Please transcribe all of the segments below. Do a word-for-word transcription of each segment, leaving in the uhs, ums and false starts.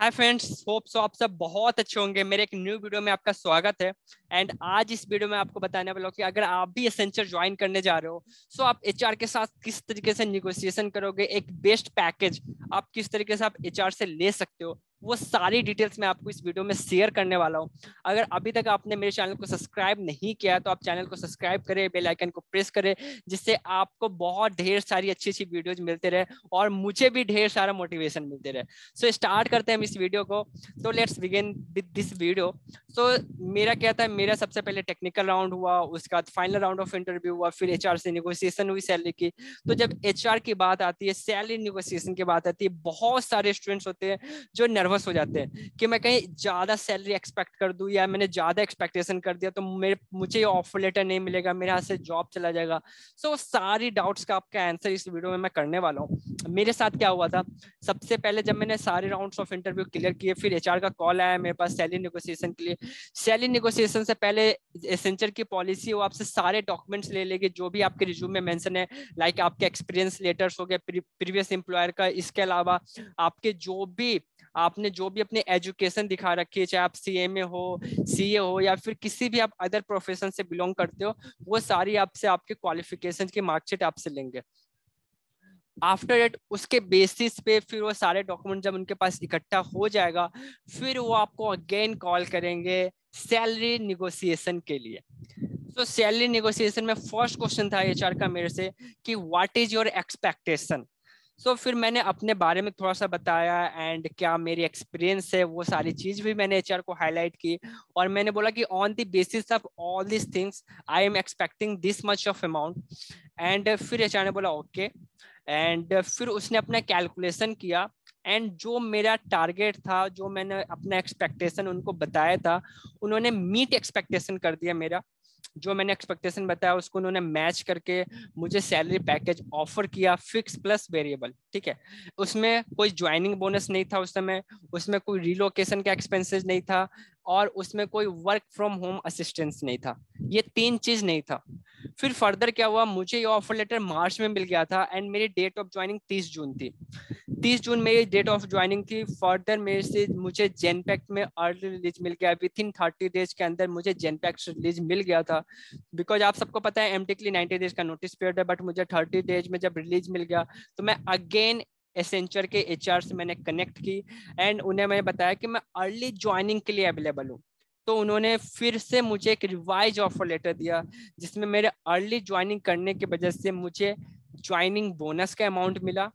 Hi friends, hope so आप सब बहुत अच्छे होंगे। मेरे एक न्यू वीडियो में आपका स्वागत है। एंड आज इस वीडियो में आपको बताने वाला हूँ कि अगर आप भी एसेंचर ज्वाइन करने जा रहे हो सो आप एचआर के साथ किस तरीके से निगोशिएशन करोगे, एक बेस्ट पैकेज आप किस तरीके से आप एचआर से ले सकते हो, वो सारी डिटेल्स मैं आपको इस वीडियो में शेयर करने वाला हूँ। अगर अभी तक आपने मेरे चैनल को सब्सक्राइब नहीं किया है तो आप चैनल को सब्सक्राइब करें, बेल आइकन को प्रेस करें, जिससे आपको बहुत ढेर सारी अच्छी अच्छी वीडियोज मिलते रहे और मुझे भी ढेर सारा मोटिवेशन मिलते रहे। सो so, स्टार्ट करते हैं हम इस वीडियो को। तो let's begin with this video. So मेरा क्या था, मेरा सबसे पहले टेक्निकल राउंड हुआ, उसके बाद फाइनल राउंड ऑफ इंटरव्यू हुआ, फिर एच आर से निगोशिएशन हुई सैलरी की। तो जब एच आर की बात आती है, सैलरी निगोशिएशन की बात आती है, बहुत सारे स्टूडेंट्स होते हैं जो नर्वस हो जाते हैं कि मैं कहीं ज्यादा सैलरी एक्सपेक्ट कर दूं या मैंने ज्यादा एक्सपेक्टेशन कर दिया तो मेरे मुझे ऑफर लेटर नहीं मिलेगा, मेरे हाथ से जॉब चला जाएगा। सो सारी डाउट्स का आपका आंसर इस वीडियो में मैं करने वाला हूँ। मेरे साथ क्या हुआ था, सबसे पहले जब मैंने सारे राउंड्स ऑफ इंटरव्यू क्लियर किए, फिर एचआर का कॉल आया मेरे पास सैलरी निगोशिएशन के लिए। सैलरी निगोशिएशन से पहले एसेंचर की पॉलिसी वो आपसे सारे डॉक्यूमेंट्स ले लेगी जो भी आपके रिज्यूम में मेंशन है, लाइक आपके एक्सपीरियंस लेटर्स हो गए प्रीवियस एम्प्लॉयर का, इसके अलावा आपके जो भी आपने जो भी अपने एजुकेशन दिखा रखी है, चाहे आप सीएमए हो, सीए हो या फिर किसी भी आप अदर प्रोफेशन से बिलोंग करते हो, वो सारी आपसे आपके क्वालिफिकेशन की मार्कशीट आपसे लेंगे। आफ्टर डेट उसके बेसिस पे फिर वो सारे डॉक्यूमेंट जब उनके पास इकट्ठा हो जाएगा फिर वो आपको अगेन कॉल करेंगे सैलरी निगोशिएशन के लिए। तो सैलरी निगोशिएशन में फर्स्ट क्वेश्चन था एचआर का मेरे से कि what is your expectation. So so, फिर मैंने अपने बारे में थोड़ा सा बताया एंड क्या मेरी एक्सपीरियंस है, वो सारी चीज़ भी मैंने एचआर को हाईलाइट की और मैंने बोला कि on the basis of all this things I am expecting this much of amount. And फिर एचआर ने बोला ओके okay. एंड फिर उसने अपना कैलकुलेशन किया एंड जो मेरा टारगेट था, जो मैंने अपना एक्सपेक्टेशन उनको बताया था, उन्होंने मीट एक्सपेक्टेशन कर दिया मेरा। जो मैंने एक्सपेक्टेशन बताया उसको उन्होंने मैच करके मुझे सैलरी पैकेज ऑफर किया, फिक्स प्लस वेरिएबल। ठीक है, उसमें कोई ज्वाइनिंग बोनस नहीं था उस समय, उसमें कोई रिलोकेशन का एक्सपेंसेस नहीं था और उसमें कोई वर्क फ्रॉम होम असिस्टेंस नहीं था। ये तीन चीज नहीं था। फिर फर्दर क्या हुआ, मुझे ये ऑफर लेटर मार्च में मिल गया था एंड मेरी डेट ऑफ ज्वाइनिंग तीस जून थी। तीस जून मेरी डेट ऑफ ज्वाइनिंग थी। फर्दर मेरे से मुझे जेनपैक्ट में अर्ली रिलीज मिल गया, विद इन थर्टी डेज के अंदर मुझे जेनपैक्ट रिलीज मिल गया था। बिकॉज आप सबको पता है एमटेक के लिए नाइन्टी डेज का नोटिस पीरियड है, बट मुझे थर्टी डेज में जब रिलीज मिल गया तो मैं अगेन एसेंचर के एचआर से मैंने कनेक्ट की एंड उन्हें मैंने बताया कि मैं अर्ली ज्वाइनिंग के लिए अवेलेबल हूँ। तो उन्होंने फिर से मुझे एक रिवाइज ऑफर लेटर दिया जिसमें मेरे अर्ली ज्वाइनिंग करने की वजह से मुझे ज्वाइनिंग बोनस का अमाउंट मिला।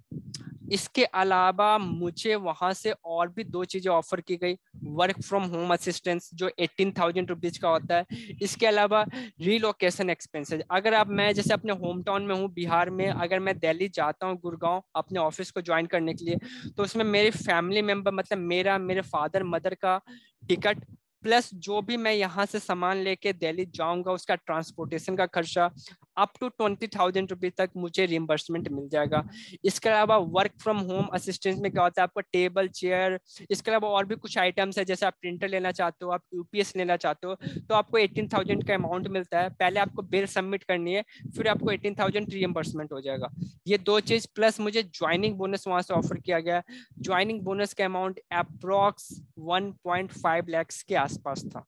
इसके अलावा मुझे वहाँ से और भी दो चीज़ें ऑफर की गई, वर्क फ्रॉम होम असिस्टेंस जो एटीन थाउजेंड रुपीज़ का होता है, इसके अलावा रीलोकेशन एक्सपेंसेस। अगर आप मैं जैसे अपने होम टाउन में हूँ बिहार में, अगर मैं दिल्ली जाता हूँ गुड़गांव अपने ऑफिस को ज्वाइन करने के लिए, तो उसमें मेरे फैमिली मेम्बर मतलब मेरा मेरे फादर मदर का टिकट प्लस जो भी मैं यहाँ से सामान लेके दिल्ली जाऊँगा उसका ट्रांसपोर्टेशन का खर्चा up to twenty thousand rupees तक मुझे रिम्बर्समेंट मिल जाएगा। इसके अलावा वर्क फ्रॉम होम असिस्टेंस में क्या होता है, आपको टेबल चेयर, इसके अलावा और भी कुछ आइटम्स है, जैसे आप प्रिंटर लेना चाहते हो, आप यूपीएस लेना चाहते हो तो आपको एटीन थाउजेंड का अमाउंट मिलता है। पहले आपको बिल सबमिट करनी है, फिर आपको एटीन थाउजेंड रिइम्बर्समेंट हो जाएगा। ये दो चीज़ प्लस मुझे ज्वाइनिंग बोनस वहाँ से ऑफर किया गया। ज्वाइनिंग बोनस का amount approx one point five lakhs के आसपास था।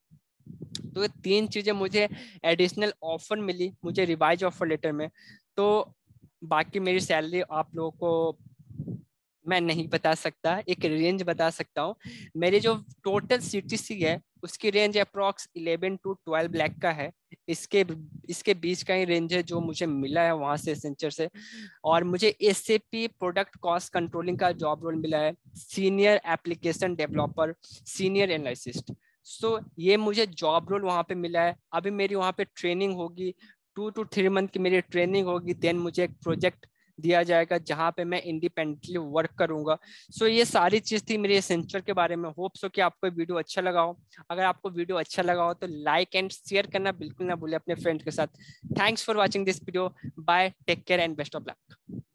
तो ये तीन चीजें मुझे एडिशनल ऑफर मिली मुझे रिवाइज ऑफर लेटर में। तो बाकी मेरी सैलरी आप लोगों को मैं नहीं बता सकता, एक रेंज बता सकता हूँ। मेरी जो टोटल सीटीसी है उसकी range approx eleven to twelve lakh का है, इसके इसके बीच का ही रेंज है जो मुझे मिला है वहाँ से एसेंचर से। और मुझे एसएपी प्रोडक्ट कॉस्ट कंट्रोलिंग का जॉब रोल मिला है, senior application developer, senior analyst. So so, ये मुझे जॉब रोल वहाँ पे मिला है। अभी मेरी वहाँ पे ट्रेनिंग होगी, टू टू थ्री मंथ की मेरी ट्रेनिंग होगी, देन मुझे एक प्रोजेक्ट दिया जाएगा जहाँ पे मैं इंडिपेंडेंटली वर्क करूँगा। सो so, ये सारी चीज़ थी मेरे एसेंचर के बारे में। होप सो कि आपको वीडियो अच्छा लगा हो। अगर आपको वीडियो अच्छा लगा हो तो लाइक एंड शेयर करना बिल्कुल ना भूलें अपने फ्रेंड के साथ। Thanks for watching this video, bye, take care and best of luck.